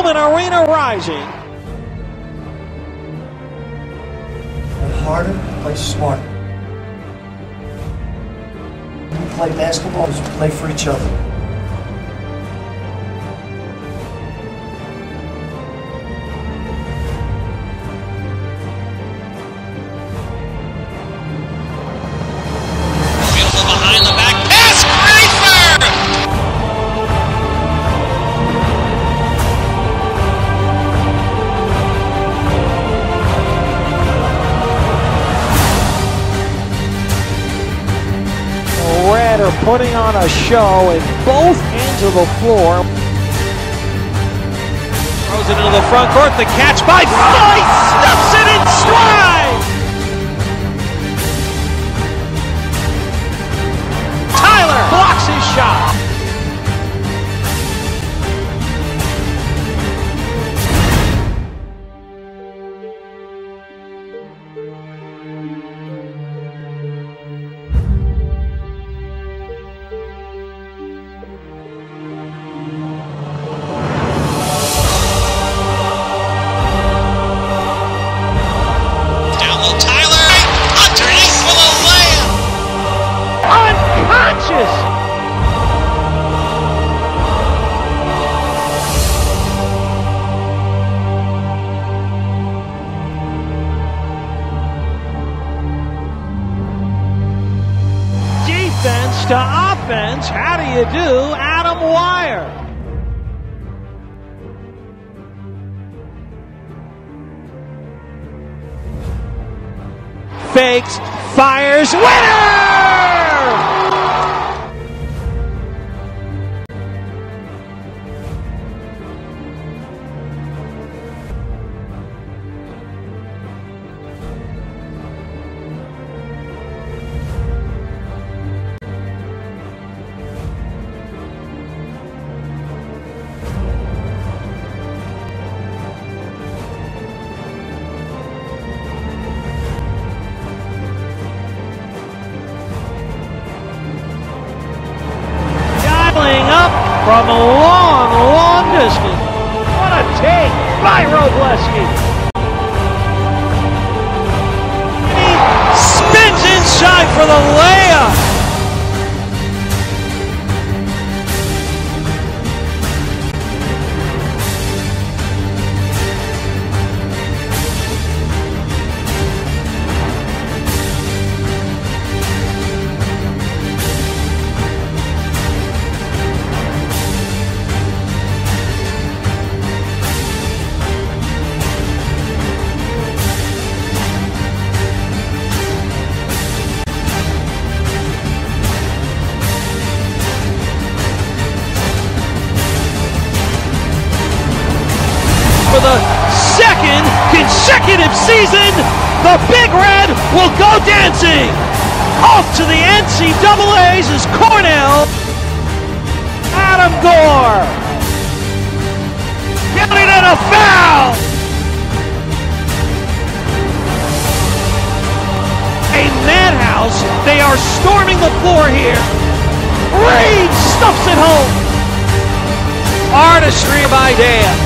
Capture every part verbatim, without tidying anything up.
Gilman Arena rising. Play harder, play smarter. We play basketball as we play for each other. Putting on a show at both ends of the floor. Throws it into the front court. The catch by Fife. Steps it in stride. Tyler blocks his shot. Defense to offense, how do you do, Adam Wire? Fakes, fires, winner. From a long, long distance. What a take by Wroblewski. He spins inside for the layup. For the second consecutive season, the Big Red will go dancing. Off to the N C double A's is Cornell. Adam Gore. Counted and a foul. A madhouse. They are storming the floor here. Reed stuffs it home. Artistry by Dale.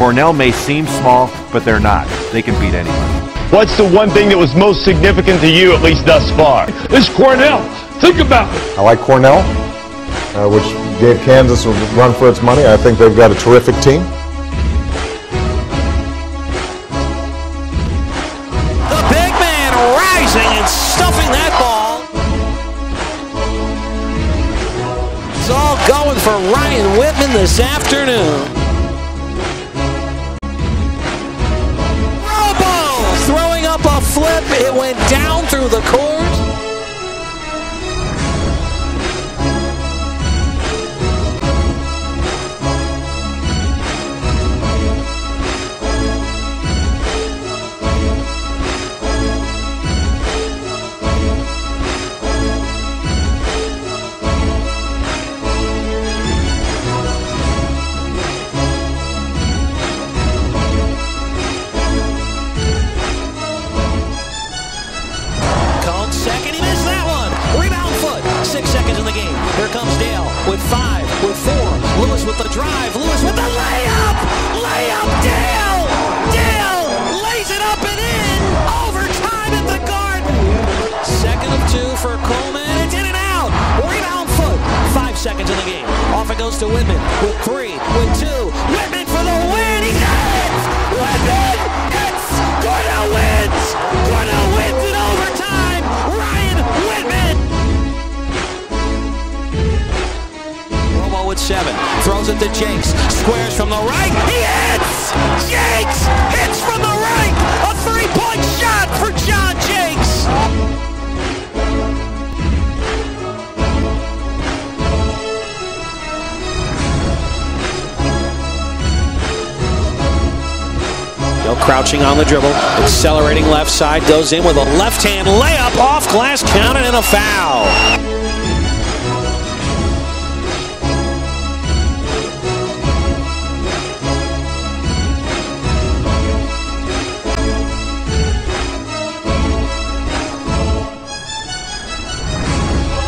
Cornell may seem small, but they're not. They can beat anyone. What's the one thing that was most significant to you, at least thus far? This Cornell. Think about it. I like Cornell, uh, which gave Kansas a run for its money. I think they've got a terrific team. The big man rising and stuffing that ball. It's all going for Ryan Wittman this afternoon. flip. It went down through the court. Seconds in the game. Off it goes to Wittman with three, with two. Wittman for the win. He got it! Wittman hits! Cornell wins! Cornell wins in overtime! Ryan Wittman! Romo with seven. Throws it to Jaques. Squares from the right. He hits! Jaques hits from the right! A three-point shot for Jon Jaques! Crouching on the dribble, accelerating left side, goes in with a left-hand layup, off glass, counted, and a foul.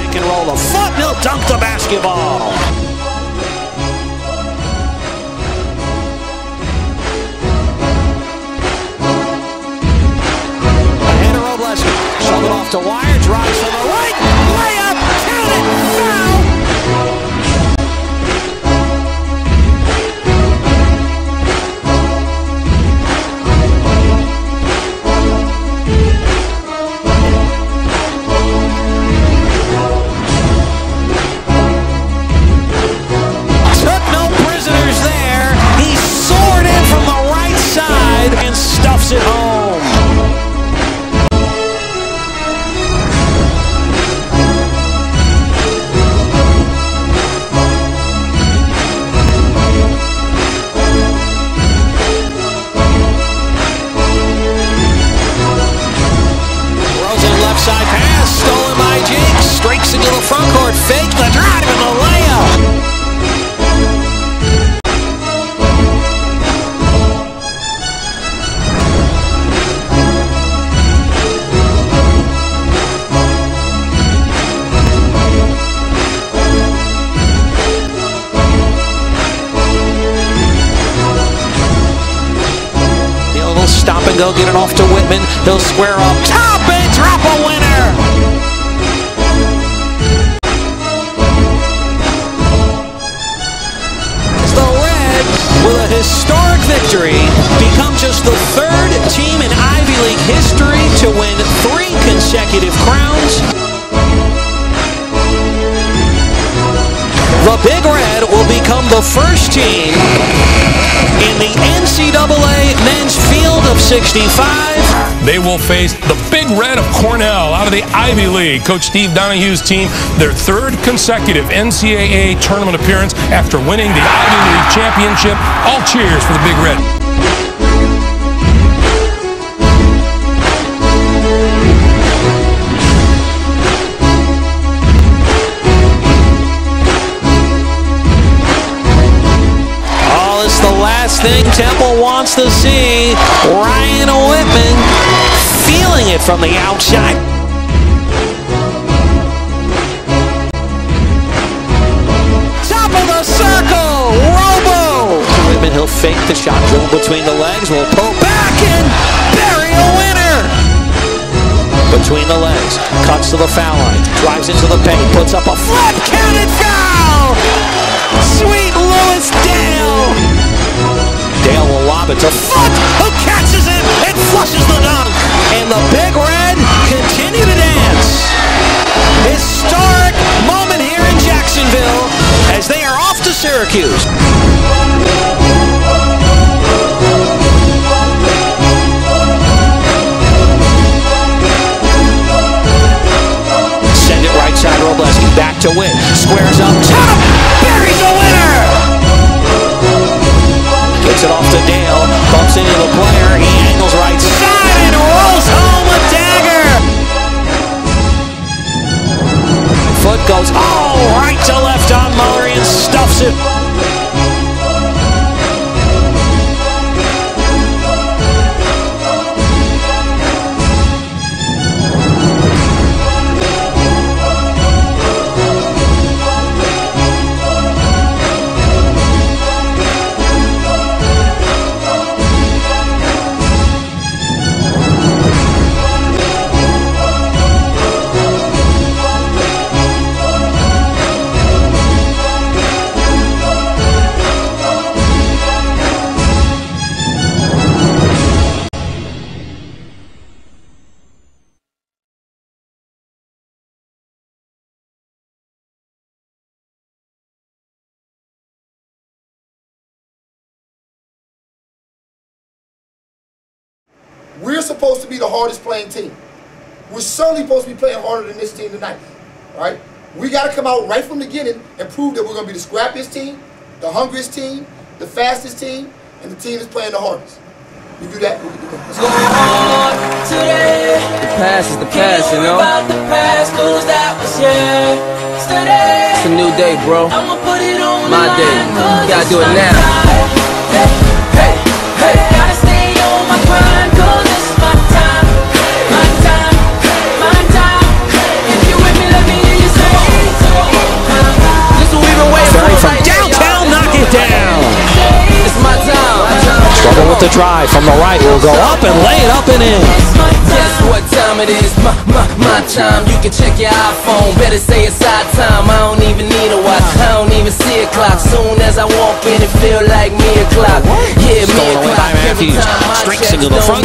Pick and roll the foot, he'll dunk the basketball. To Wire, drives to the right, layup, count it, foul! Took no prisoners there, he soared in from the right side and stuffs it home. Fake the drive and the layup. He'll stop and go, get it off to Wittman. He'll square up top and drop a winner. Historic victory, become just the third team in Ivy League history to win three consecutive crowns. The Big Red will become the first team in the N C double A men's field of sixty-five. They will face the Big Red of Cornell out of the Ivy League. Coach Steve Donohue's team, their third consecutive N C double A tournament appearance after winning the Ivy League championship. All cheers for the Big Red. Thing Temple wants to see, Ryan Wittman feeling it from the outside. Top of the circle, Robo! Wittman, he'll fake the shot, dribble between the legs, will pull back and bury a winner! Between the legs, cuts to the foul line, drives into the paint, puts up a flip, counted foul! Sweet Louis Dale! Dale will lob it to Foot, who catches it and flushes the dunk. And the Big Red continue to dance. Historic moment here in Jacksonville as they are off to Syracuse. stuffs it. We're supposed to be the hardest playing team. We're certainly supposed to be playing harder than this team tonight. All right? We got to come out right from the beginning and prove that we're going to be the scrappiest team, the hungriest team, the fastest team, and the team that's playing the hardest. You do that, we can do that. Let's go. The pass is the pass, you know? It's a new day, bro. My day. You got to do it now. Hey, hey, hey. Gotta stay on my grind. Struggle with the drive from the right, will go up and lay it up and in. Guess what time it is, my, my, my time. You can check your iPhone, better say it's our time. I don't even need a watch, I don't even see a clock. Soon as I walk in, it feel like me o'clock. Yeah, me o'clock. Every time I check, don't measure up, I'm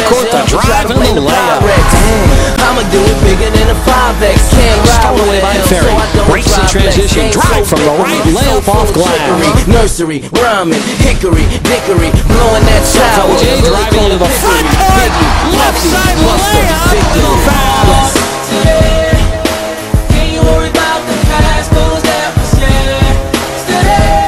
the Pyrex. I'ma do it bigger than a five X. Can't ride with it, so I don't drive transition, drive from the right, lay up off glass. Nursery, rhyming, hickory, dickory, blowing that child. O J driving to the front court, left side layup, no foul. Can you worry about the past, cause that was yesterday.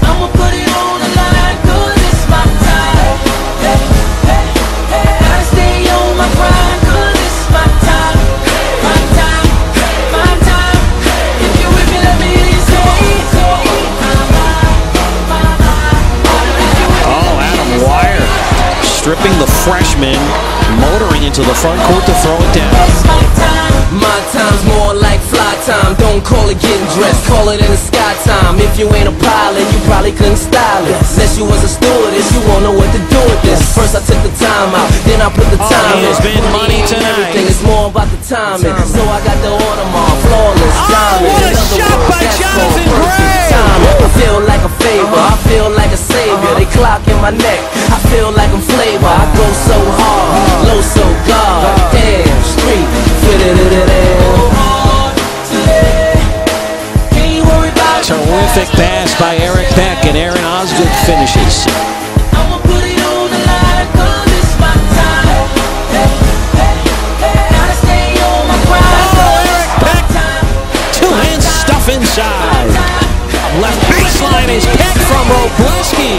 I'ma put it on the line, cause it's my time. Hey, hey, hey, gotta stay on my grind, cause it's my time. My time, my time. If you with me, let me hear you say it. Oh, Adam Wire stripping the freshman, motoring into the front court to throw it down. My time's more like fly time. Don't call it getting dressed, call it in the sky time. If you ain't a pilot, you probably couldn't style it. Unless you was a stewardess, you won't know what to do with this. First I took the time out, then I put the oh, time in. It's been money tonight. It's more about the timing. So I got the Audemars, flawless oh, diamond. What a shot by Jonathan Gray! I feel like a favor, uh-huh. I feel like a savior. Uh-huh. They clock in my neck, I feel like I'm flavor. I go so hard, uh-huh. low so God, uh-huh. damn street, fit terrific pass by Eric Beck, and Aaron Osgood finishes. I'ma put it on the line, cause it's my time. Hey, hey, hey, gotta stay on my grind. Oh, Eric Beck, two-hand stuff inside. Left baseline is picked from Wroblewski.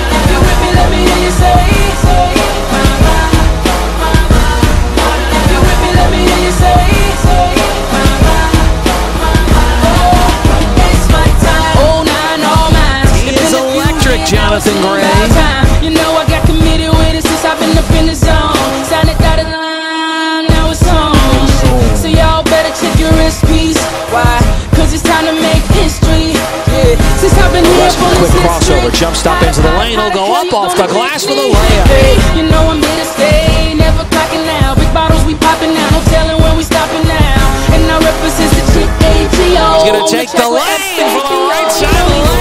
If you're with me, let me hear you say, say. If you're with me, let me hear you say, say. Jonathan Gray. You know I got committed with it since I've been up in the zone. Signed it out of the line, now it's on. So y'all better check your recipes. Why? Cause it's time to make history. Yeah. Since I've been here for this quick crossover, jump stop into the lane. It'll go up off the glass for the layup. You know I'm here to stay, never clocking out. Big bottles we popping now, no telling where we stopping now. And I represent the G A G O. He's gonna take the lane for the right side of the lane.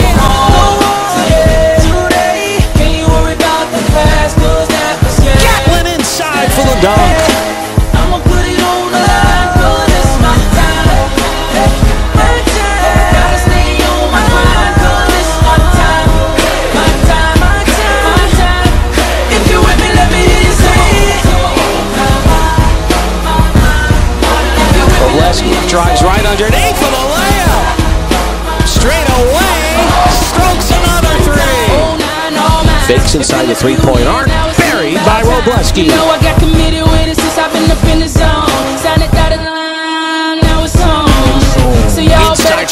Dunk. I'ma put it on the line, cause it's my time. Hey, my time. Gotta stay on my grind, cause it's my time. My time, my time, my time. If you with me, let me hear you say it. Wroblewski drives right underneath for the layup. Straight away, strokes another three. Fakes inside the three-point arc. By Wroblewski. You know I got committed with it since I've been up in the zone. Signed it out of line, now it's on. So y'all better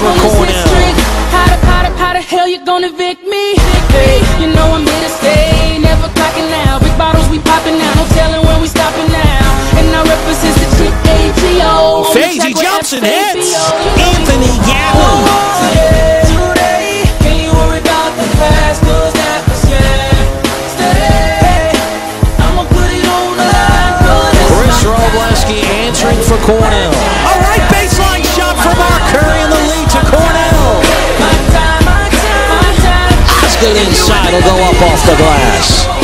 from Cornell. How the, how the, how the hell you gonna vic me? Hey, you know I'm here to stay, never clocking now. Big bottles we popping now, no telling where we stopping now. And I represent the G A G O. Fazy Johnson hits Anthony Gallo. Today, can you worry about the past? Cause that was yesterday. I'ma put it on the line. Chris Wroblewski answering for Cornell. A right baseline shot from Mark Curry in the lead to Cornell. Osgood inside will go up off the glass.